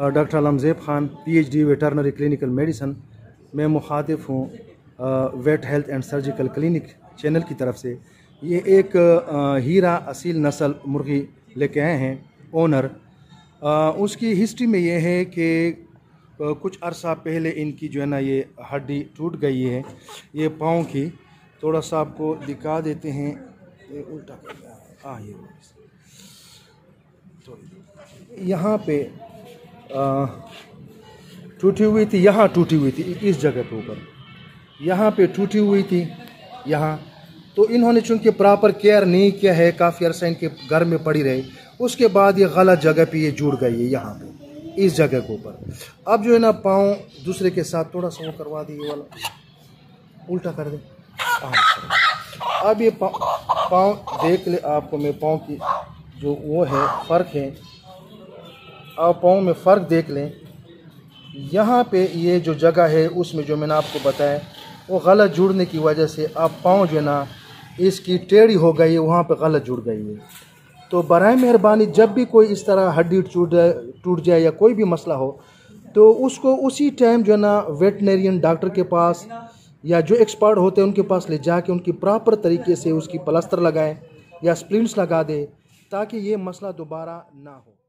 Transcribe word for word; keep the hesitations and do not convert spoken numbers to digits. Doctor Alamzeb Khan, PhD veterinary clinical medicine. मैं मुखातिब हूँ vet health and surgical clinic channel की तरफ से। ये एक आ, हीरा असील नस्ल मुर्गी लेके आए हैं ओनर। आ, उसकी हिस्ट्री में ये है कि कुछ अरसा पहले इनकी जो है ना ये हड्डी टूट गई है, ये पाँव की। थोड़ा सा आपको दिखा देते हैं, ये उल्टा हाँ ये थोड़ी यहाँ पे टूटी हुई थी, यहाँ टूटी हुई थी, इस जगह पे ऊपर यहाँ पे टूटी हुई थी यहाँ। तो इन्होंने चूँकि प्रॉपर केयर नहीं किया है, काफ़ी अरसा इनके घर में पड़ी रही, उसके बाद ये गलत जगह पे ये जुड़ गई है यहाँ पे, इस जगह के ऊपर। अब जो है ना पाँव दूसरे के साथ थोड़ा सा वो करवा दिए, वाला उल्टा कर दे। अब ये पाँव पाँव देख ले, आपको मैं पाँव की जो वो है फ़र्क है, आप पाँव में फ़र्क देख लें। यहाँ पे ये जो जगह है उसमें जो मैंने आपको बताया वो गलत जुड़ने की वजह से आप पाँव जो है ना इसकी टेढ़ी हो गई है, वहाँ पे गलत जुड़ गई है। तो बराए मेहरबानी जब भी कोई इस तरह हड्डी टूट टूट जाए या कोई भी मसला हो तो उसको उसी टाइम जो है ना वेटनेरियन डॉक्टर के पास या जो एक्सपर्ट होते हैं उनके पास ले जा के उनकी प्रॉपर तरीके से उसकी प्लास्टर लगाएँ या स्प्लिंट्स लगा दें ताकि ये मसला दोबारा ना हो।